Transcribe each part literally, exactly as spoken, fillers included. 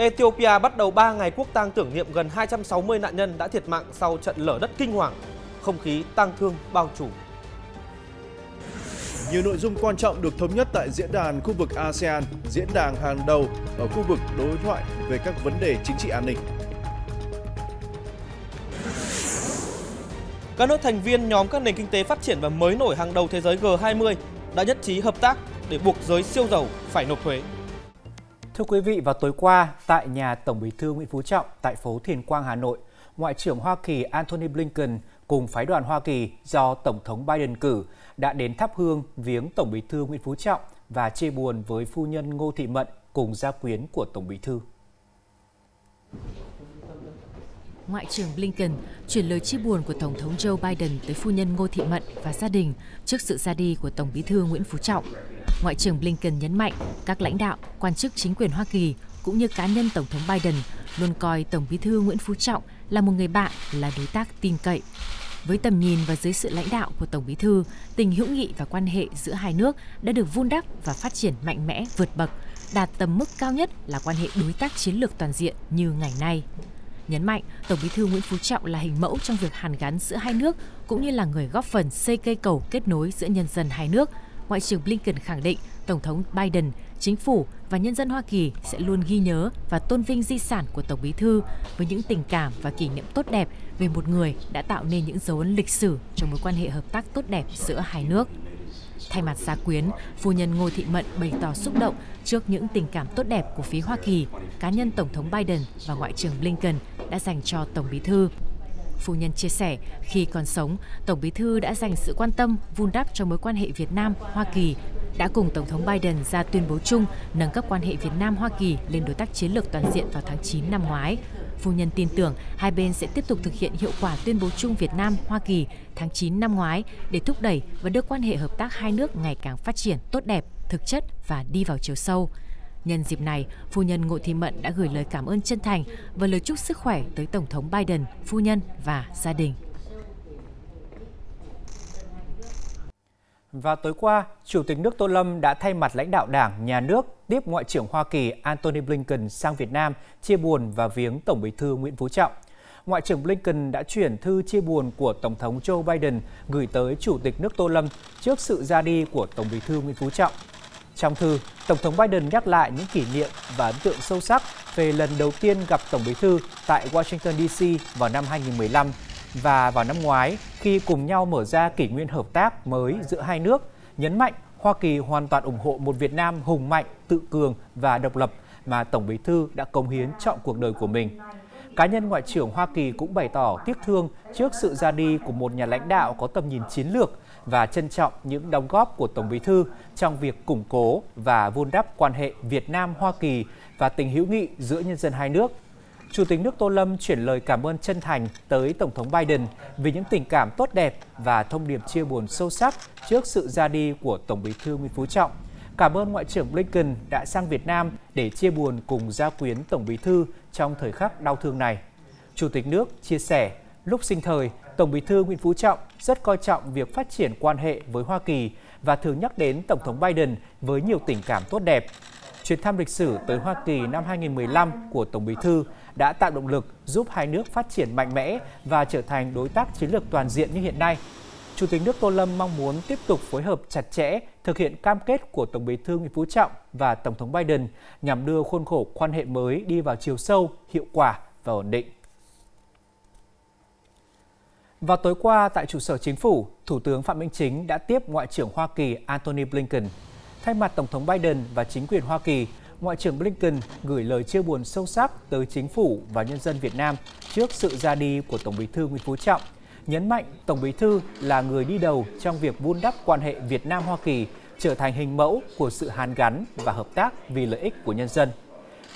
Ethiopia bắt đầu ba ngày quốc tang tưởng niệm gần hai trăm sáu mươi nạn nhân đã thiệt mạng sau trận lở đất kinh hoàng. Không khí tang thương bao trùm. Nhiều nội dung quan trọng được thống nhất tại diễn đàn khu vực a sê an, diễn đàn hàng đầu ở khu vực đối thoại về các vấn đề chính trị an ninh. Các nước thành viên nhóm các nền kinh tế phát triển và mới nổi hàng đầu thế giới G hai mươi đã nhất trí hợp tác để buộc giới siêu giàu phải nộp thuế. Thưa quý vị, vào tối qua, tại nhà Tổng Bí thư Nguyễn Phú Trọng tại phố Thiền Quang, Hà Nội, Ngoại trưởng Hoa Kỳ Antony Blinken cùng phái đoàn Hoa Kỳ do Tổng thống Biden cử đã đến thắp hương viếng Tổng Bí thư Nguyễn Phú Trọng và chia buồn với phu nhân Ngô Thị Mận cùng gia quyến của Tổng Bí thư. Ngoại trưởng Blinken chuyển lời chia buồn của Tổng thống Joe Biden tới phu nhân Ngô Thị Mận và gia đình trước sự ra đi của Tổng Bí thư Nguyễn Phú Trọng. Ngoại trưởng Blinken nhấn mạnh các lãnh đạo, quan chức chính quyền Hoa Kỳ cũng như cá nhân Tổng thống Biden luôn coi Tổng Bí thư Nguyễn Phú Trọng là một người bạn, là đối tác tin cậy. Với tầm nhìn và dưới sự lãnh đạo của Tổng Bí thư, tình hữu nghị và quan hệ giữa hai nước đã được vun đắp và phát triển mạnh mẽ, vượt bậc, đạt tầm mức cao nhất là quan hệ đối tác chiến lược toàn diện như ngày nay. Nhấn mạnh, Tổng Bí thư Nguyễn Phú Trọng là hình mẫu trong việc hàn gắn giữa hai nước cũng như là người góp phần xây cây cầu kết nối giữa nhân dân hai nước. Ngoại trưởng Blinken khẳng định Tổng thống Biden, chính phủ và nhân dân Hoa Kỳ sẽ luôn ghi nhớ và tôn vinh di sản của Tổng Bí thư với những tình cảm và kỷ niệm tốt đẹp về một người đã tạo nên những dấu ấn lịch sử trong mối quan hệ hợp tác tốt đẹp giữa hai nước. Thay mặt gia quyến, phu nhân Ngô Thị Mận bày tỏ xúc động trước những tình cảm tốt đẹp của phía Hoa Kỳ, cá nhân Tổng thống Biden và Ngoại trưởng Blinken đã dành cho Tổng Bí thư. Phu nhân chia sẻ, khi còn sống, Tổng Bí thư đã dành sự quan tâm, vun đắp cho mối quan hệ Việt Nam-Hoa Kỳ, đã cùng Tổng thống Biden ra tuyên bố chung nâng cấp quan hệ Việt Nam-Hoa Kỳ lên đối tác chiến lược toàn diện vào tháng chín năm ngoái. Phu nhân tin tưởng hai bên sẽ tiếp tục thực hiện hiệu quả tuyên bố chung Việt Nam-Hoa Kỳ tháng chín năm ngoái để thúc đẩy và đưa quan hệ hợp tác hai nước ngày càng phát triển tốt đẹp, thực chất và đi vào chiều sâu. Nhân dịp này, phu nhân Ngô Thị Mận đã gửi lời cảm ơn chân thành và lời chúc sức khỏe tới Tổng thống Biden, phu nhân và gia đình. Và tối qua, Chủ tịch nước Tô Lâm đã thay mặt lãnh đạo Đảng, Nhà nước tiếp Ngoại trưởng Hoa Kỳ Antony Blinken sang Việt Nam chia buồn và viếng Tổng Bí thư Nguyễn Phú Trọng. Ngoại trưởng Blinken đã chuyển thư chia buồn của Tổng thống Joe Biden gửi tới Chủ tịch nước Tô Lâm trước sự ra đi của Tổng Bí thư Nguyễn Phú Trọng. Trong thư, Tổng thống Biden nhắc lại những kỷ niệm và ấn tượng sâu sắc về lần đầu tiên gặp Tổng Bí thư tại Washington đê xê vào năm hai nghìn không trăm mười lăm và vào năm ngoái khi cùng nhau mở ra kỷ nguyên hợp tác mới giữa hai nước, nhấn mạnh Hoa Kỳ hoàn toàn ủng hộ một Việt Nam hùng mạnh, tự cường và độc lập mà Tổng Bí thư đã cống hiến trọn cuộc đời của mình. Cá nhân Ngoại trưởng Hoa Kỳ cũng bày tỏ tiếc thương trước sự ra đi của một nhà lãnh đạo có tầm nhìn chiến lược và trân trọng những đóng góp của Tổng Bí thư trong việc củng cố và vun đắp quan hệ Việt Nam-Hoa Kỳ và tình hữu nghị giữa nhân dân hai nước. Chủ tịch nước Tô Lâm chuyển lời cảm ơn chân thành tới Tổng thống Biden vì những tình cảm tốt đẹp và thông điệp chia buồn sâu sắc trước sự ra đi của Tổng Bí thư Nguyễn Phú Trọng. Cảm ơn Ngoại trưởng Blinken đã sang Việt Nam để chia buồn cùng gia quyến Tổng Bí thư trong thời khắc đau thương này. Chủ tịch nước chia sẻ, lúc sinh thời, Tổng Bí thư Nguyễn Phú Trọng rất coi trọng việc phát triển quan hệ với Hoa Kỳ và thường nhắc đến Tổng thống Biden với nhiều tình cảm tốt đẹp. Chuyến thăm lịch sử tới Hoa Kỳ năm hai nghìn không trăm mười lăm của Tổng Bí thư đã tạo động lực giúp hai nước phát triển mạnh mẽ và trở thành đối tác chiến lược toàn diện như hiện nay. Chủ tịch nước Tô Lâm mong muốn tiếp tục phối hợp chặt chẽ, thực hiện cam kết của Tổng Bí thư Nguyễn Phú Trọng và Tổng thống Biden nhằm đưa khuôn khổ quan hệ mới đi vào chiều sâu, hiệu quả và ổn định. Vào tối qua, tại trụ sở chính phủ, Thủ tướng Phạm Minh Chính đã tiếp Ngoại trưởng Hoa Kỳ Antony Blinken. Thay mặt Tổng thống Biden và chính quyền Hoa Kỳ, Ngoại trưởng Blinken gửi lời chia buồn sâu sắc tới chính phủ và nhân dân Việt Nam trước sự ra đi của Tổng Bí thư Nguyễn Phú Trọng, nhấn mạnh Tổng Bí thư là người đi đầu trong việc vun đắp quan hệ Việt Nam-Hoa Kỳ, trở thành hình mẫu của sự hàn gắn và hợp tác vì lợi ích của nhân dân.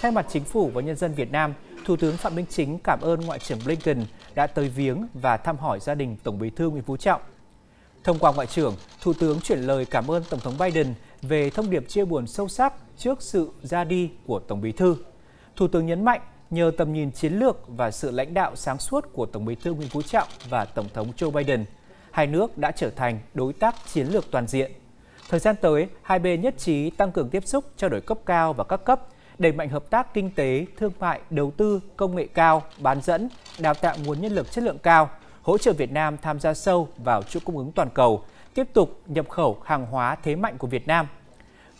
Thay mặt chính phủ và nhân dân Việt Nam, Thủ tướng Phạm Minh Chính cảm ơn Ngoại trưởng Blinken đã tới viếng và thăm hỏi gia đình Tổng Bí thư Nguyễn Phú Trọng. Thông qua Ngoại trưởng, Thủ tướng chuyển lời cảm ơn Tổng thống Biden về thông điệp chia buồn sâu sắc trước sự ra đi của Tổng Bí thư. Thủ tướng nhấn mạnh, nhờ tầm nhìn chiến lược và sự lãnh đạo sáng suốt của Tổng Bí thư Nguyễn Phú Trọng và Tổng thống Joe Biden, hai nước đã trở thành đối tác chiến lược toàn diện. Thời gian tới, hai bên nhất trí tăng cường tiếp xúc, trao đổi cấp cao và các cấp đẩy mạnh hợp tác kinh tế, thương mại, đầu tư, công nghệ cao, bán dẫn, đào tạo nguồn nhân lực chất lượng cao, hỗ trợ Việt Nam tham gia sâu vào chuỗi cung ứng toàn cầu, tiếp tục nhập khẩu hàng hóa thế mạnh của Việt Nam.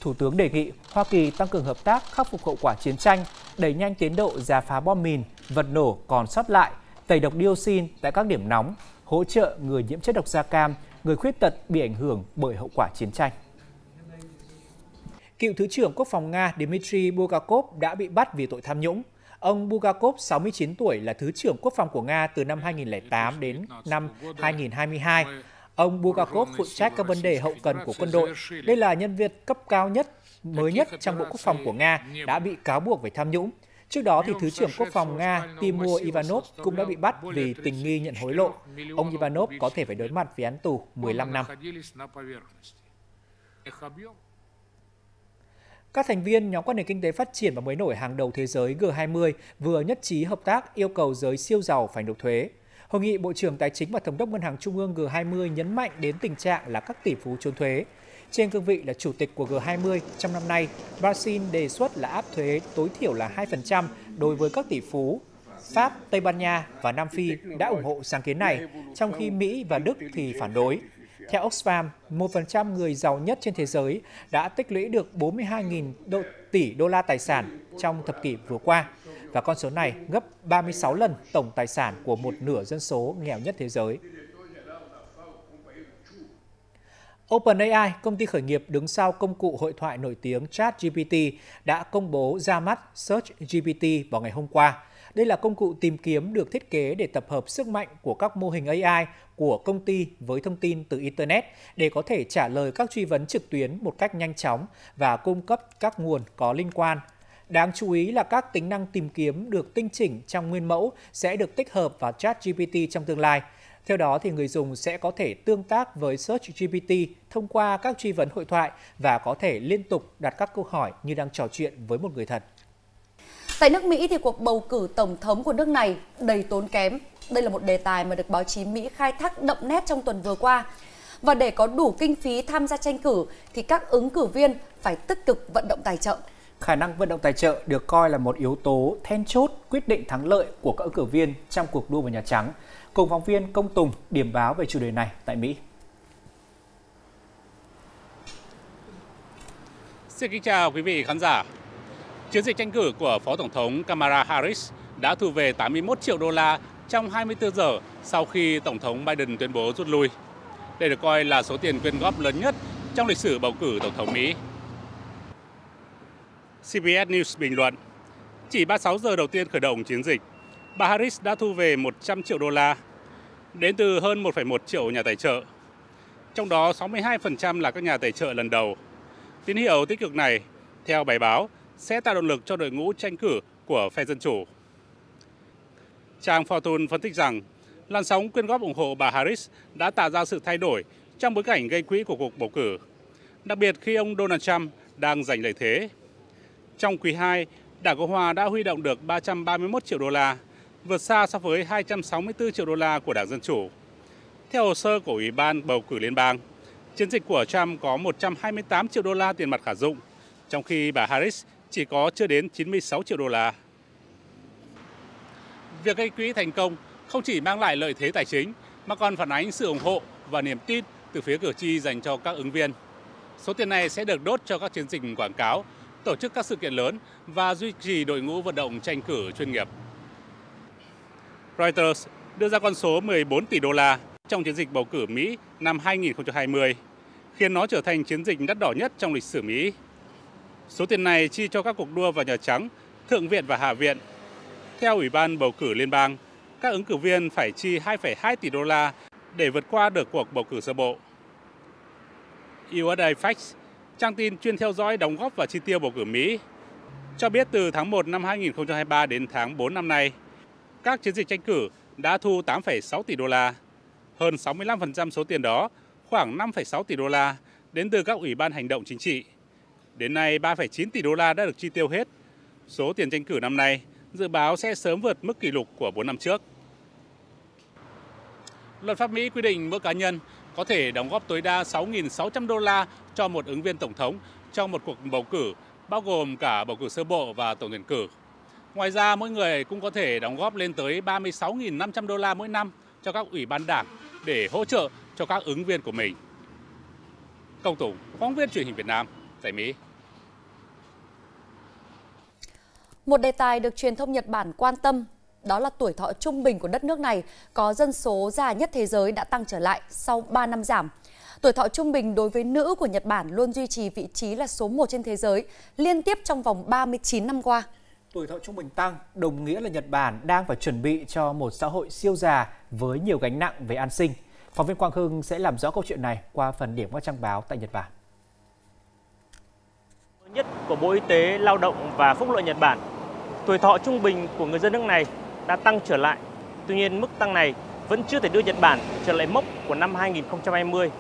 Thủ tướng đề nghị Hoa Kỳ tăng cường hợp tác khắc phục hậu quả chiến tranh, đẩy nhanh tiến độ rà phá bom mìn, vật nổ còn sót lại, tẩy độc dioxin tại các điểm nóng, hỗ trợ người nhiễm chất độc da cam, người khuyết tật bị ảnh hưởng bởi hậu quả chiến tranh. Cựu Thứ trưởng Quốc phòng Nga Dmitry Bugakov đã bị bắt vì tội tham nhũng. Ông Bugakov, sáu mươi chín tuổi, là Thứ trưởng Quốc phòng của Nga từ năm hai nghìn không trăm lẻ tám đến năm hai nghìn không trăm hai mươi hai. Ông Bugakov phụ trách các vấn đề hậu cần của quân đội. Đây là nhân viên cấp cao nhất, mới nhất trong Bộ Quốc phòng của Nga đã bị cáo buộc về tham nhũng. Trước đó, thì Thứ trưởng Quốc phòng Nga Timur Ivanov cũng đã bị bắt vì tình nghi nhận hối lộ. Ông Ivanov có thể phải đối mặt với án tù mười lăm năm. Các thành viên nhóm các nền kinh tế phát triển và mới nổi hàng đầu thế giới G hai mươi vừa nhất trí hợp tác yêu cầu giới siêu giàu phải nộp thuế. Hội nghị Bộ trưởng Tài chính và Thống đốc Ngân hàng Trung ương G hai mươi nhấn mạnh đến tình trạng là các tỷ phú trốn thuế. Trên cương vị là chủ tịch của G hai mươi trong năm nay, Brazil đề xuất là áp thuế tối thiểu là hai phần trăm đối với các tỷ phú. Pháp, Tây Ban Nha và Nam Phi đã ủng hộ sáng kiến này, trong khi Mỹ và Đức thì phản đối. Theo Oxfam, một phần trăm người giàu nhất trên thế giới đã tích lũy được bốn mươi hai nghìn tỷ đô la tài sản trong thập kỷ vừa qua, và con số này gấp ba mươi sáu lần tổng tài sản của một nửa dân số nghèo nhất thế giới. OpenAI, công ty khởi nghiệp đứng sau công cụ hội thoại nổi tiếng ChatGPT, đã công bố ra mắt SearchGPT vào ngày hôm qua. Đây là công cụ tìm kiếm được thiết kế để tập hợp sức mạnh của các mô hình a i của công ty với thông tin từ Internet để có thể trả lời các truy vấn trực tuyến một cách nhanh chóng và cung cấp các nguồn có liên quan. Đáng chú ý là các tính năng tìm kiếm được tinh chỉnh trong nguyên mẫu sẽ được tích hợp vào ChatGPT trong tương lai. Theo đó, thì người dùng sẽ có thể tương tác với SearchGPT thông qua các truy vấn hội thoại và có thể liên tục đặt các câu hỏi như đang trò chuyện với một người thật. Tại nước Mỹ, thì cuộc bầu cử tổng thống của nước này đầy tốn kém. Đây là một đề tài mà được báo chí Mỹ khai thác đậm nét trong tuần vừa qua. Và để có đủ kinh phí tham gia tranh cử, thì các ứng cử viên phải tích cực vận động tài trợ. Khả năng vận động tài trợ được coi là một yếu tố then chốt quyết định thắng lợi của các ứng cử viên trong cuộc đua vào Nhà Trắng. Cùng phóng viên Công Tùng điểm báo về chủ đề này tại Mỹ. Xin kính chào quý vị khán giả. Chiến dịch tranh cử của Phó Tổng thống Kamala Harris đã thu về tám mươi mốt triệu đô la trong hai mươi tư giờ sau khi Tổng thống Biden tuyên bố rút lui. Đây được coi là số tiền quyên góp lớn nhất trong lịch sử bầu cử Tổng thống Mỹ. xê bê ét News bình luận, chỉ ba mươi sáu giờ đầu tiên khởi động chiến dịch, bà Harris đã thu về một trăm triệu đô la, đến từ hơn một phẩy một triệu nhà tài trợ. Trong đó sáu mươi hai phần trăm là các nhà tài trợ lần đầu. Tín hiệu tích cực này, theo bài báo, sẽ tạo động lực cho đội ngũ tranh cử của phe Dân Chủ. Trang Fortune phân tích rằng, làn sóng quyên góp ủng hộ bà Harris đã tạo ra sự thay đổi trong bối cảnh gây quỹ của cuộc bầu cử, đặc biệt khi ông Donald Trump đang giành lợi thế. Trong quý hai, Đảng Cộng Hòa đã huy động được ba trăm ba mươi mốt triệu đô la, vượt xa so với hai trăm sáu mươi tư triệu đô la của Đảng Dân Chủ. Theo hồ sơ của Ủy ban Bầu cử Liên bang, chiến dịch của Trump có một trăm hai mươi tám triệu đô la tiền mặt khả dụng, trong khi bà Harris chỉ có chưa đến chín mươi sáu triệu đô la. Việc gây quỹ thành công không chỉ mang lại lợi thế tài chính mà còn phản ánh sự ủng hộ và niềm tin từ phía cử tri dành cho các ứng viên. Số tiền này sẽ được đốt cho các chiến dịch quảng cáo, tổ chức các sự kiện lớn và duy trì đội ngũ vận động tranh cử chuyên nghiệp. Reuters đưa ra con số mười bốn tỷ đô la trong chiến dịch bầu cử Mỹ năm hai nghìn không trăm hai mươi, khiến nó trở thành chiến dịch đắt đỏ nhất trong lịch sử Mỹ. Số tiền này chi cho các cuộc đua vào Nhà Trắng, Thượng viện và Hạ viện. Theo Ủy ban Bầu cử Liên bang, các ứng cử viên phải chi hai phẩy hai tỷ đô la để vượt qua được cuộc bầu cử sơ bộ. u ét a Facts, trang tin chuyên theo dõi đóng góp và chi tiêu bầu cử Mỹ, cho biết từ tháng một năm hai nghìn không trăm hai mươi ba đến tháng tư năm nay, các chiến dịch tranh cử đã thu tám phẩy sáu tỷ đô la. Hơn sáu mươi lăm phần trăm số tiền đó, khoảng năm phẩy sáu tỷ đô la, đến từ các ủy ban hành động chính trị. Đến nay, ba phẩy chín tỷ đô la đã được chi tiêu hết. Số tiền tranh cử năm nay dự báo sẽ sớm vượt mức kỷ lục của bốn năm trước. Luật pháp Mỹ quy định mỗi cá nhân có thể đóng góp tối đa sáu nghìn sáu trăm đô la cho một ứng viên tổng thống trong một cuộc bầu cử bao gồm cả bầu cử sơ bộ và tổng tuyển cử. Ngoài ra, mỗi người cũng có thể đóng góp lên tới ba mươi sáu nghìn năm trăm đô la mỗi năm cho các ủy ban đảng để hỗ trợ cho các ứng viên của mình. Công Tùng, phóng viên truyền hình Việt Nam tại Mỹ. Một đề tài được truyền thông Nhật Bản quan tâm, đó là tuổi thọ trung bình của đất nước này có dân số già nhất thế giới đã tăng trở lại sau ba năm giảm. Tuổi thọ trung bình đối với nữ của Nhật Bản luôn duy trì vị trí là số một trên thế giới liên tiếp trong vòng ba mươi chín năm qua. Tuổi thọ trung bình tăng đồng nghĩa là Nhật Bản đang phải chuẩn bị cho một xã hội siêu già với nhiều gánh nặng về an sinh. Phóng viên Quang Hưng sẽ làm rõ câu chuyện này qua phần điểm các trang báo tại Nhật Bản. Nhất của Bộ Y tế, Lao động và Phúc lợi Nhật Bản, tuổi thọ trung bình của người dân nước này đã tăng trở lại. Tuy nhiên, mức tăng này vẫn chưa thể đưa Nhật Bản trở lại mốc của năm hai nghìn không trăm hai mươi,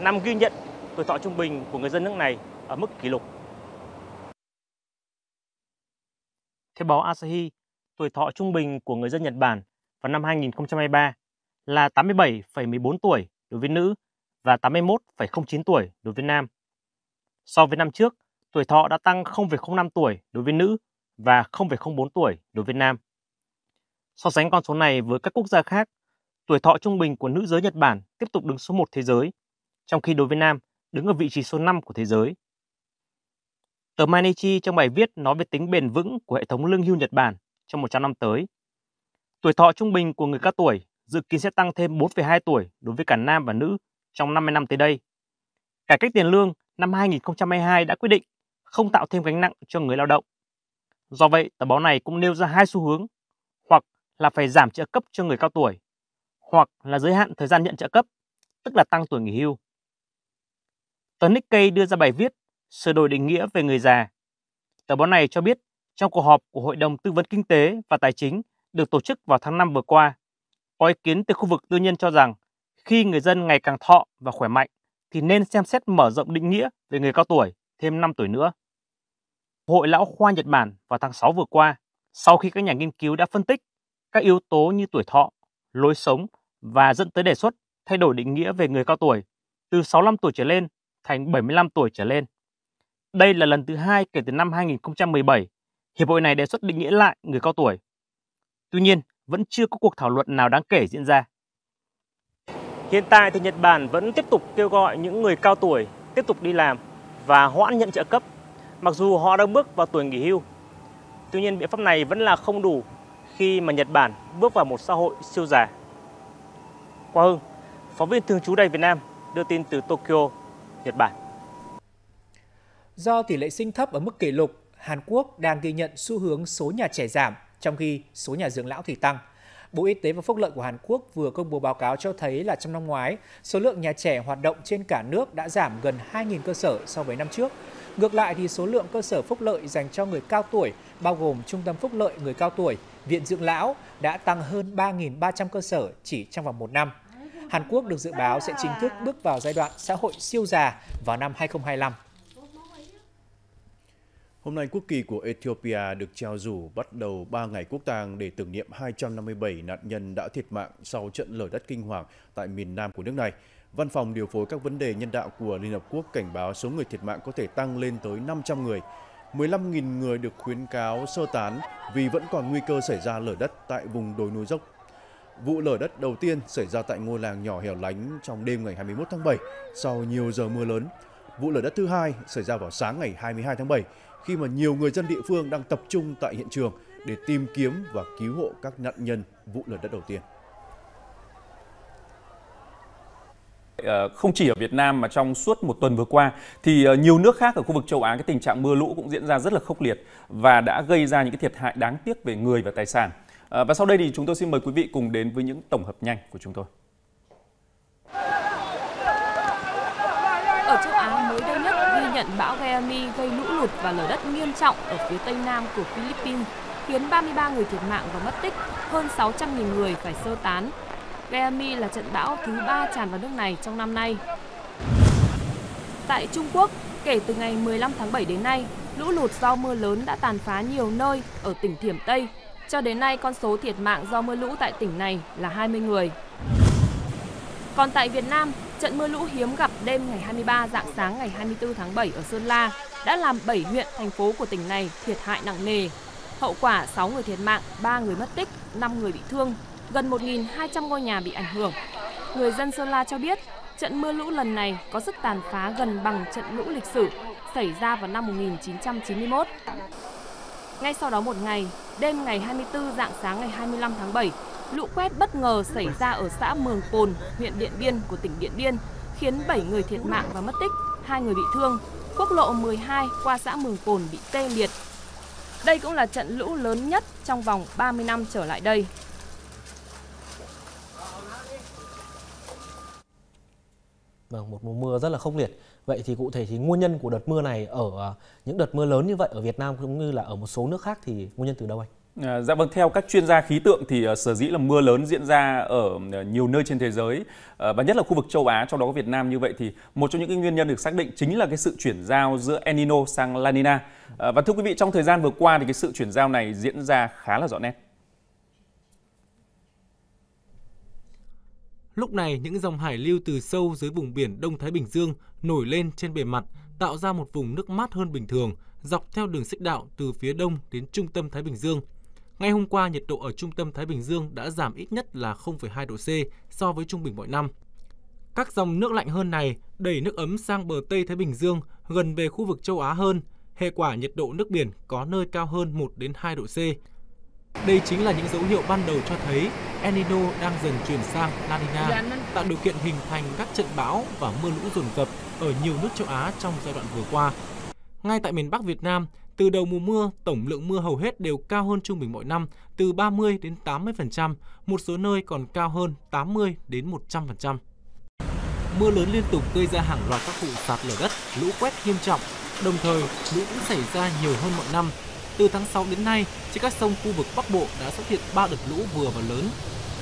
năm ghi nhận tuổi thọ trung bình của người dân nước này ở mức kỷ lục. Theo báo Asahi, tuổi thọ trung bình của người dân Nhật Bản vào năm hai nghìn không trăm hai mươi ba là tám mươi bảy phẩy mười bốn tuổi đối với nữ và tám mươi mốt phẩy không chín tuổi đối với nam. So với năm trước, tuổi thọ đã tăng không phẩy không năm tuổi đối với nữ và không phẩy không bốn tuổi đối với nam. So sánh con số này với các quốc gia khác, tuổi thọ trung bình của nữ giới Nhật Bản tiếp tục đứng số một thế giới, trong khi đối với nam đứng ở vị trí số năm của thế giới. Tờ Mainichi trong bài viết nói về tính bền vững của hệ thống lương hưu Nhật Bản trong một trăm năm tới. Tuổi thọ trung bình của người cao tuổi dự kiến sẽ tăng thêm bốn phẩy hai tuổi đối với cả nam và nữ trong năm mươi năm tới đây. Cải cách tiền lương năm hai nghìn không trăm hai mươi hai đã quyết định không tạo thêm gánh nặng cho người lao động. Do vậy, tờ báo này cũng nêu ra hai xu hướng, hoặc là phải giảm trợ cấp cho người cao tuổi, hoặc là giới hạn thời gian nhận trợ cấp, tức là tăng tuổi nghỉ hưu. Tờ Nikkei đưa ra bài viết sửa đổi định nghĩa về người già. Tờ báo này cho biết trong cuộc họp của Hội đồng Tư vấn Kinh tế và Tài chính được tổ chức vào tháng năm vừa qua, có ý kiến từ khu vực tư nhân cho rằng khi người dân ngày càng thọ và khỏe mạnh thì nên xem xét mở rộng định nghĩa về người cao tuổi thêm năm tuổi nữa. Hội Lão Khoa Nhật Bản vào tháng sáu vừa qua, sau khi các nhà nghiên cứu đã phân tích các yếu tố như tuổi thọ, lối sống và dẫn tới đề xuất thay đổi định nghĩa về người cao tuổi từ sáu mươi lăm tuổi trở lên thành bảy mươi lăm tuổi trở lên. Đây là lần thứ hai kể từ năm hai nghìn không trăm mười bảy, Hiệp hội này đề xuất định nghĩa lại người cao tuổi. Tuy nhiên, vẫn chưa có cuộc thảo luận nào đáng kể diễn ra. Hiện tại thì Nhật Bản vẫn tiếp tục kêu gọi những người cao tuổi tiếp tục đi làm và hoãn nhận trợ cấp, mặc dù họ đang bước vào tuổi nghỉ hưu. Tuy nhiên, biện pháp này vẫn là không đủ khi mà Nhật Bản bước vào một xã hội siêu già. Quang Hưng, phóng viên thường trú tại Việt Nam, đưa tin từ Tokyo, Nhật Bản. Do tỷ lệ sinh thấp ở mức kỷ lục, Hàn Quốc đang ghi nhận xu hướng số nhà trẻ giảm, trong khi số nhà dưỡng lão thì tăng. Bộ Y tế và Phúc lợi của Hàn Quốc vừa công bố báo cáo cho thấy là trong năm ngoái, số lượng nhà trẻ hoạt động trên cả nước đã giảm gần hai nghìn cơ sở so với năm trước. Ngược lại thì số lượng cơ sở phúc lợi dành cho người cao tuổi, bao gồm Trung tâm Phúc lợi Người Cao Tuổi, Viện Dưỡng Lão đã tăng hơn ba nghìn ba trăm cơ sở chỉ trong vòng một năm. Hàn Quốc được dự báo sẽ chính thức bước vào giai đoạn xã hội siêu già vào năm hai nghìn không trăm hai mươi lăm. Hôm nay, quốc kỳ của Ethiopia được treo rủ bắt đầu ba ngày quốc tang để tưởng niệm hai trăm năm mươi bảy nạn nhân đã thiệt mạng sau trận lở đất kinh hoàng tại miền nam của nước này. Văn phòng điều phối các vấn đề nhân đạo của Liên Hợp Quốc cảnh báo số người thiệt mạng có thể tăng lên tới năm trăm người. mười lăm nghìn người được khuyến cáo sơ tán vì vẫn còn nguy cơ xảy ra lở đất tại vùng đồi núi dốc. Vụ lở đất đầu tiên xảy ra tại ngôi làng nhỏ hẻo lánh trong đêm ngày hai mươi mốt tháng bảy sau nhiều giờ mưa lớn. Vụ lở đất thứ hai xảy ra vào sáng ngày hai mươi hai tháng bảy khi mà nhiều người dân địa phương đang tập trung tại hiện trường để tìm kiếm và cứu hộ các nạn nhân vụ lở đất đầu tiên. Không chỉ ở Việt Nam mà trong suốt một tuần vừa qua thì nhiều nước khác ở khu vực châu Á, cái tình trạng mưa lũ cũng diễn ra rất là khốc liệt và đã gây ra những cái thiệt hại đáng tiếc về người và tài sản. Và sau đây thì chúng tôi xin mời quý vị cùng đến với những tổng hợp nhanh của chúng tôi. Ở châu Á, mới đây nhất ghi nhận bão Gayami gây lũ lụt và lở đất nghiêm trọng ở phía tây nam của Philippines, khiến ba mươi ba người thiệt mạng và mất tích, hơn sáu trăm nghìn người phải sơ tán. Gayami là trận bão thứ ba tràn vào nước này trong năm nay. Tại Trung Quốc, kể từ ngày mười lăm tháng bảy đến nay, lũ lụt do mưa lớn đã tàn phá nhiều nơi ở tỉnh Thiểm Tây. Cho đến nay, con số thiệt mạng do mưa lũ tại tỉnh này là hai mươi người. Còn tại Việt Nam, Trận mưa lũ hiếm gặp đêm ngày hai mươi ba rạng sáng ngày hai mươi tư tháng bảy ở Sơn La đã làm bảy huyện, thành phố của tỉnh này thiệt hại nặng nề. Hậu quả sáu người thiệt mạng, ba người mất tích, năm người bị thương, gần một nghìn hai trăm ngôi nhà bị ảnh hưởng. Người dân Sơn La cho biết, trận mưa lũ lần này có sức tàn phá gần bằng trận lũ lịch sử xảy ra vào năm một nghìn chín trăm chín mươi mốt. Ngay sau đó một ngày, đêm ngày hai mươi tư rạng sáng ngày hai mươi lăm tháng bảy, lũ quét bất ngờ xảy ra ở xã Mường Cồn, huyện Điện Biên của tỉnh Điện Biên, khiến bảy người thiệt mạng và mất tích, hai người bị thương. Quốc lộ mười hai qua xã Mường Cồn bị tê liệt. Đây cũng là trận lũ lớn nhất trong vòng ba mươi năm trở lại đây. Vâng, một mùa mưa rất là khốc liệt. Vậy thì cụ thể thì nguyên nhân của đợt mưa này ở những đợt mưa lớn như vậy ở Việt Nam cũng như là ở một số nước khác thì nguyên nhân từ đâu anh? À, dạ vâng, theo các chuyên gia khí tượng thì uh, sở dĩ là mưa lớn diễn ra ở uh, nhiều nơi trên thế giới uh, và nhất là khu vực châu Á, trong đó có Việt Nam như vậy, thì một trong những cái nguyên nhân được xác định chính là cái sự chuyển giao giữa El Nino sang La Nina. Uh, và thưa quý vị, trong thời gian vừa qua thì cái sự chuyển giao này diễn ra khá là rõ nét. Lúc này những dòng hải lưu từ sâu dưới vùng biển Đông Thái Bình Dương nổi lên trên bề mặt, tạo ra một vùng nước mát hơn bình thường dọc theo đường xích đạo từ phía đông đến trung tâm Thái Bình Dương. Ngày hôm qua, nhiệt độ ở trung tâm Thái Bình Dương đã giảm ít nhất là không phẩy hai độ C so với trung bình mỗi năm. Các dòng nước lạnh hơn này đẩy nước ấm sang bờ Tây Thái Bình Dương, gần về khu vực châu Á hơn. Hệ quả nhiệt độ nước biển có nơi cao hơn một đến hai độ C. Đây chính là những dấu hiệu ban đầu cho thấy El Nino đang dần chuyển sang La Nina, tạo điều kiện hình thành các trận bão và mưa lũ dồn dập ở nhiều nước châu Á trong giai đoạn vừa qua. Ngay tại miền Bắc Việt Nam, từ đầu mùa mưa, tổng lượng mưa hầu hết đều cao hơn trung bình mỗi năm, từ ba mươi đến tám mươi phần trăm, một số nơi còn cao hơn tám mươi đến một trăm phần trăm. Mưa lớn liên tục gây ra hàng loạt các vụ sạt lở đất, lũ quét nghiêm trọng, đồng thời lũ cũng xảy ra nhiều hơn mọi năm. Từ tháng sáu đến nay, trên các sông khu vực Bắc Bộ đã xuất hiện ba đợt lũ vừa và lớn.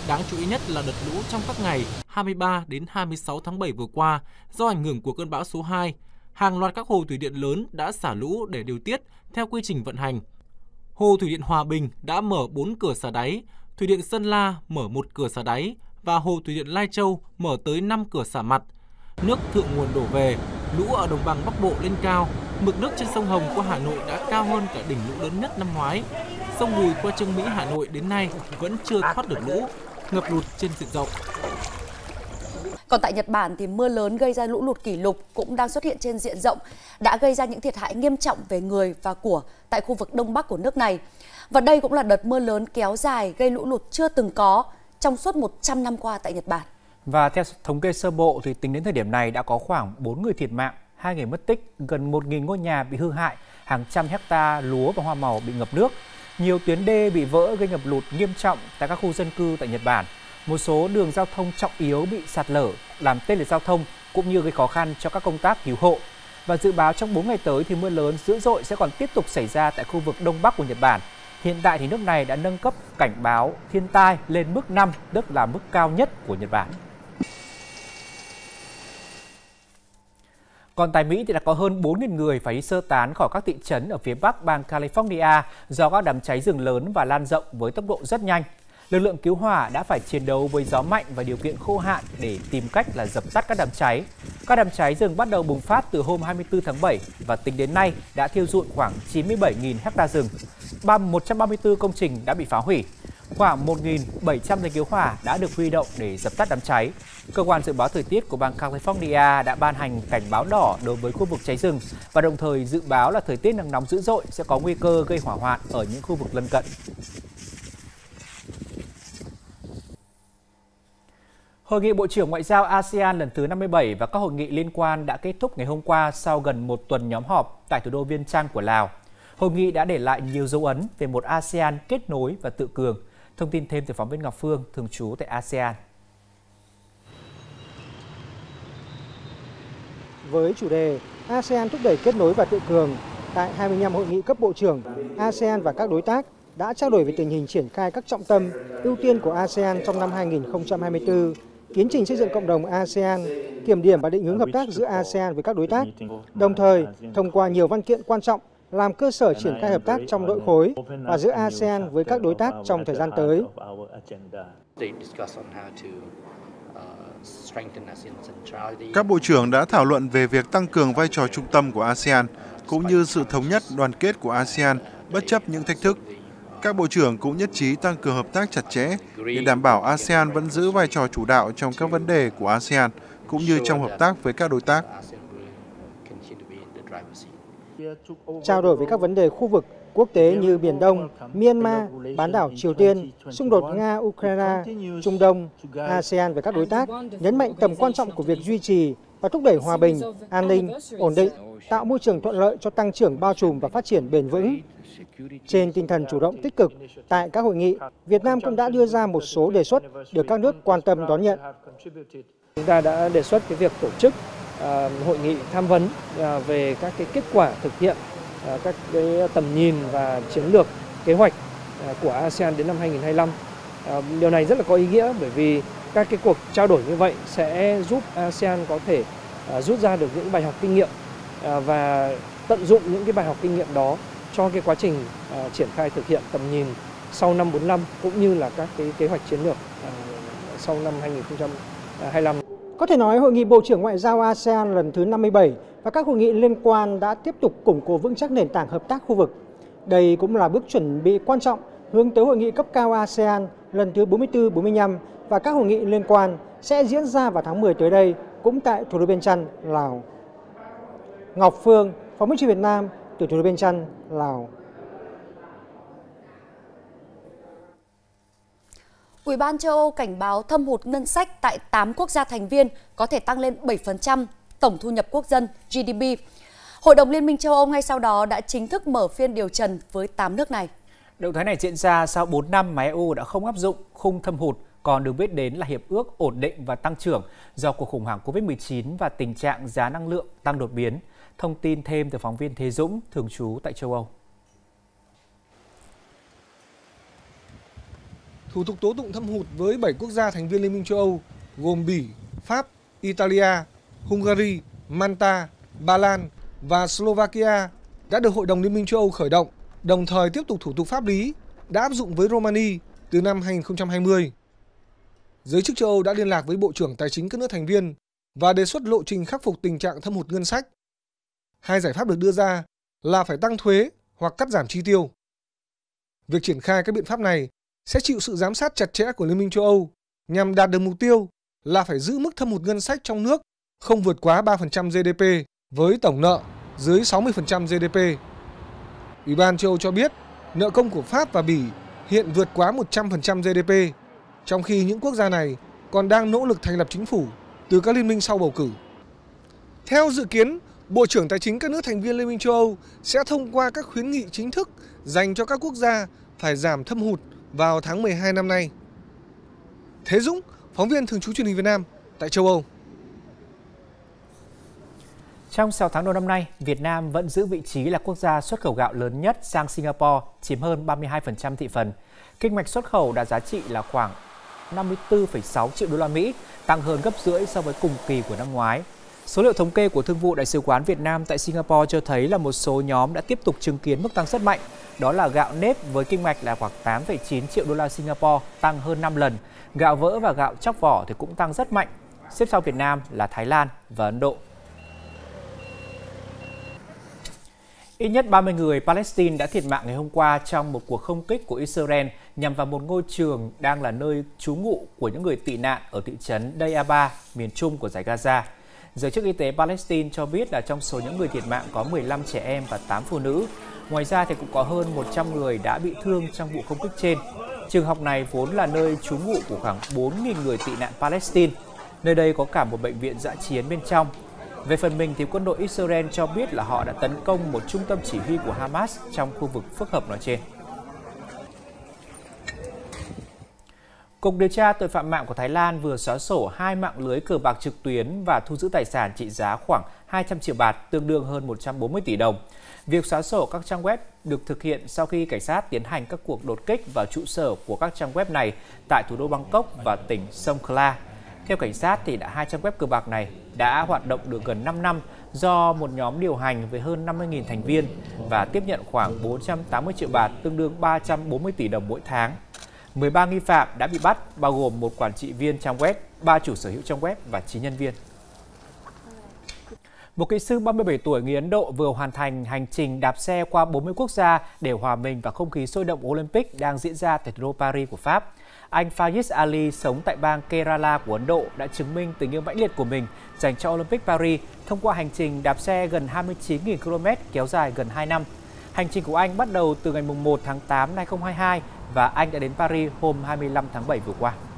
Đáng chú ý nhất là đợt lũ trong các ngày hai mươi ba đến hai mươi sáu tháng bảy vừa qua do ảnh hưởng của cơn bão số hai. Hàng loạt các hồ thủy điện lớn đã xả lũ để điều tiết theo quy trình vận hành. Hồ thủy điện Hòa Bình đã mở bốn cửa xả đáy, thủy điện Sơn La mở một cửa xả đáy và hồ thủy điện Lai Châu mở tới năm cửa xả mặt. Nước thượng nguồn đổ về, lũ ở đồng bằng Bắc Bộ lên cao, mực nước trên sông Hồng qua Hà Nội đã cao hơn cả đỉnh lũ lớn nhất năm ngoái. Sông Bùi qua Chương Mỹ Hà Nội đến nay vẫn chưa thoát được lũ, ngập lụt trên diện rộng. Còn tại Nhật Bản thì mưa lớn gây ra lũ lụt kỷ lục cũng đang xuất hiện trên diện rộng, đã gây ra những thiệt hại nghiêm trọng về người và của tại khu vực Đông Bắc của nước này. Và đây cũng là đợt mưa lớn kéo dài gây lũ lụt chưa từng có trong suốt một trăm năm qua tại Nhật Bản. Và theo thống kê sơ bộ thì tính đến thời điểm này đã có khoảng bốn người thiệt mạng, hai người mất tích, gần một nghìn ngôi nhà bị hư hại, hàng trăm hecta lúa và hoa màu bị ngập nước. Nhiều tuyến đê bị vỡ gây ngập lụt nghiêm trọng tại các khu dân cư tại Nhật Bản. Một số đường giao thông trọng yếu bị sạt lở, làm tê liệt giao thông cũng như gây khó khăn cho các công tác cứu hộ. Và dự báo trong bốn ngày tới thì mưa lớn dữ dội sẽ còn tiếp tục xảy ra tại khu vực Đông Bắc của Nhật Bản. Hiện tại thì nước này đã nâng cấp cảnh báo thiên tai lên mức năm, tức là mức cao nhất của Nhật Bản. Còn tại Mỹ thì đã có hơn bốn nghìn người phải đi sơ tán khỏi các thị trấn ở phía bắc bang California do các đám cháy rừng lớn và lan rộng với tốc độ rất nhanh. Lực lượng cứu hỏa đã phải chiến đấu với gió mạnh và điều kiện khô hạn để tìm cách là dập tắt các đám cháy. Các đám cháy rừng bắt đầu bùng phát từ hôm hai mươi tư tháng bảy và tính đến nay đã thiêu rụi khoảng chín mươi bảy nghìn ha rừng. một trăm ba mươi tư công trình đã bị phá hủy. Khoảng một nghìn bảy trăm lính cứu hỏa đã được huy động để dập tắt đám cháy. Cơ quan dự báo thời tiết của bang California đã ban hành cảnh báo đỏ đối với khu vực cháy rừng và đồng thời dự báo là thời tiết nắng nóng dữ dội sẽ có nguy cơ gây hỏa hoạn ở những khu vực lân cận. Hội nghị Bộ trưởng Ngoại giao a sê an lần thứ năm mươi bảy và các hội nghị liên quan đã kết thúc ngày hôm qua sau gần một tuần nhóm họp tại thủ đô Viêng Chăn của Lào. Hội nghị đã để lại nhiều dấu ấn về một a sê an kết nối và tự cường. Thông tin thêm từ phóng viên Ngọc Phương, thường trú tại a sê an. Với chủ đề a sê an thúc đẩy kết nối và tự cường, tại hai mươi lăm hội nghị cấp bộ trưởng, a sê an và các đối tác đã trao đổi về tình hình triển khai các trọng tâm, ưu tiên của a sê an trong năm hai nghìn không trăm hai mươi tư, tiến trình xây dựng cộng đồng a sê an, kiểm điểm và định hướng hợp tác giữa a sê an với các đối tác, đồng thời thông qua nhiều văn kiện quan trọng làm cơ sở triển khai hợp tác trong nội khối và giữa a sê an với các đối tác trong thời gian tới. Các bộ trưởng đã thảo luận về việc tăng cường vai trò trung tâm của a sê an, cũng như sự thống nhất đoàn kết của a sê an bất chấp những thách thức. Các bộ trưởng cũng nhất trí tăng cường hợp tác chặt chẽ để đảm bảo a sê an vẫn giữ vai trò chủ đạo trong các vấn đề của a sê an, cũng như trong hợp tác với các đối tác. Trao đổi về các vấn đề khu vực, quốc tế như Biển Đông, Myanmar, bán đảo Triều Tiên, xung đột Nga-Ukraine, Trung Đông, a sê an và các đối tác nhấn mạnh tầm quan trọng của việc duy trì và thúc đẩy hòa bình, an ninh, ổn định, tạo môi trường thuận lợi cho tăng trưởng bao trùm và phát triển bền vững. Trên tinh thần chủ động tích cực, tại các hội nghị, Việt Nam cũng đã đưa ra một số đề xuất được các nước quan tâm đón nhận. Chúng ta đã đề xuất cái việc tổ chức hội nghị tham vấn về các cái kết quả thực hiện các cái tầm nhìn và chiến lược kế hoạch của a sê an đến năm hai nghìn không trăm hai mươi lăm. Điều này rất là có ý nghĩa bởi vì các cái cuộc trao đổi như vậy sẽ giúp a sê an có thể rút ra được những bài học kinh nghiệm và tận dụng những cái bài học kinh nghiệm đó cho cái quá trình triển khai thực hiện tầm nhìn sau năm bốn mươi lăm cũng như là các cái kế hoạch chiến lược sau năm hai nghìn không trăm hai mươi lăm. Có thể nói Hội nghị Bộ trưởng Ngoại giao a sê an lần thứ năm mươi bảy và các hội nghị liên quan đã tiếp tục củng cố vững chắc nền tảng hợp tác khu vực. Đây cũng là bước chuẩn bị quan trọng hướng tới Hội nghị cấp cao a sê an lần thứ bốn mươi tư bốn mươi lăm và các hội nghị liên quan sẽ diễn ra vào tháng mười tới đây cũng tại thủ đô Viêng Chăn, Lào. Ngọc Phương, Phóng viên Việt Nam từ thủ đô Viêng Chăn, Lào. Ủy ban châu Âu cảnh báo thâm hụt ngân sách tại tám quốc gia thành viên có thể tăng lên bảy phần trăm tổng thu nhập quốc dân giê đê pê. Hội đồng Liên minh châu Âu ngay sau đó đã chính thức mở phiên điều trần với tám nước này. Động thái này diễn ra sau bốn năm mà e u đã không áp dụng khung thâm hụt, còn được biết đến là hiệp ước ổn định và tăng trưởng do cuộc khủng hoảng Covid mười chín và tình trạng giá năng lượng tăng đột biến. Thông tin thêm từ phóng viên Thế Dũng, thường trú tại châu Âu. Thủ tục tố tụng thâm hụt với bảy quốc gia thành viên Liên minh châu Âu gồm Bỉ, Pháp, Italia, Hungary, Malta, Ba Lan và Slovakia đã được Hội đồng Liên minh châu Âu khởi động, đồng thời tiếp tục thủ tục pháp lý đã áp dụng với Romania từ năm hai nghìn không trăm hai mươi. Giới chức châu Âu đã liên lạc với Bộ trưởng Tài chính các nước thành viên và đề xuất lộ trình khắc phục tình trạng thâm hụt ngân sách. Hai giải pháp được đưa ra là phải tăng thuế hoặc cắt giảm chi tiêu. Việc triển khai các biện pháp này sẽ chịu sự giám sát chặt chẽ của Liên minh châu Âu nhằm đạt được mục tiêu là phải giữ mức thâm hụt ngân sách trong nước không vượt quá ba phần trăm giê đê pê với tổng nợ dưới sáu mươi phần trăm giê đê pê. Ủy ban châu Âu cho biết nợ công của Pháp và Bỉ hiện vượt quá một trăm phần trăm giê đê pê, trong khi những quốc gia này còn đang nỗ lực thành lập chính phủ từ các liên minh sau bầu cử. Theo dự kiến, Bộ trưởng Tài chính các nước thành viên Liên minh châu Âu sẽ thông qua các khuyến nghị chính thức dành cho các quốc gia phải giảm thâm hụt vào tháng mười hai năm nay. Thế Dũng, phóng viên thường trú truyền hình Việt Nam tại châu Âu. Trong sáu tháng đầu năm nay, Việt Nam vẫn giữ vị trí là quốc gia xuất khẩu gạo lớn nhất sang Singapore, chiếm hơn ba mươi hai phần trăm thị phần. Kinh mạch xuất khẩu đạt giá trị là khoảng năm mươi tư phẩy sáu triệu đô la Mỹ, tăng hơn gấp rưỡi so với cùng kỳ của năm ngoái. Số liệu thống kê của Thương vụ Đại sứ quán Việt Nam tại Singapore cho thấy là một số nhóm đã tiếp tục chứng kiến mức tăng rất mạnh, đó là gạo nếp với kinh mạch là khoảng tám phẩy chín triệu đô la Singapore, tăng hơn năm lần. Gạo vỡ và gạo chóc vỏ thì cũng tăng rất mạnh. Xếp sau Việt Nam là Thái Lan và Ấn Độ. Ít nhất ba mươi người Palestine đã thiệt mạng ngày hôm qua trong một cuộc không kích của Israel nhằm vào một ngôi trường đang là nơi trú ngụ của những người tị nạn ở thị trấn Dayaba, miền trung của dải Gaza. Giới chức y tế Palestine cho biết là trong số những người thiệt mạng có mười lăm trẻ em và tám phụ nữ. Ngoài ra thì cũng có hơn một trăm người đã bị thương trong vụ không kích trên. Trường học này vốn là nơi trú ngụ của khoảng bốn nghìn người tị nạn Palestine. Nơi đây có cả một bệnh viện dã chiến bên trong. Về phần mình thì quân đội Israel cho biết là họ đã tấn công một trung tâm chỉ huy của Hamas trong khu vực phức hợp nói trên. Cục điều tra tội phạm mạng của Thái Lan vừa xóa sổ hai mạng lưới cờ bạc trực tuyến và thu giữ tài sản trị giá khoảng hai trăm triệu baht, tương đương hơn một trăm bốn mươi tỷ đồng. Việc xóa sổ các trang web được thực hiện sau khi cảnh sát tiến hành các cuộc đột kích vào trụ sở của các trang web này tại thủ đô Bangkok và tỉnh Songkhla. Theo cảnh sát thì đã hai trang web cờ bạc này đã hoạt động được gần năm năm do một nhóm điều hành với hơn năm mươi nghìn thành viên và tiếp nhận khoảng bốn trăm tám mươi triệu baht, tương đương ba trăm bốn mươi tỷ đồng mỗi tháng. mười ba nghi phạm đã bị bắt, bao gồm một quản trị viên trang web, ba chủ sở hữu trang web và chín nhân viên. Một kỹ sư ba mươi bảy tuổi người Ấn Độ vừa hoàn thành hành trình đạp xe qua bốn mươi quốc gia để hòa mình vào không khí sôi động Olympic đang diễn ra tại thủ đô Paris của Pháp. Anh Faiz Ali sống tại bang Kerala của Ấn Độ đã chứng minh tình yêu mãnh liệt của mình dành cho Olympic Paris thông qua hành trình đạp xe gần hai mươi chín nghìn ki lô mét kéo dài gần hai năm. Hành trình của anh bắt đầu từ ngày một tháng tám năm hai nghìn không trăm hai mươi hai và anh đã đến Paris hôm hai mươi lăm tháng bảy vừa qua.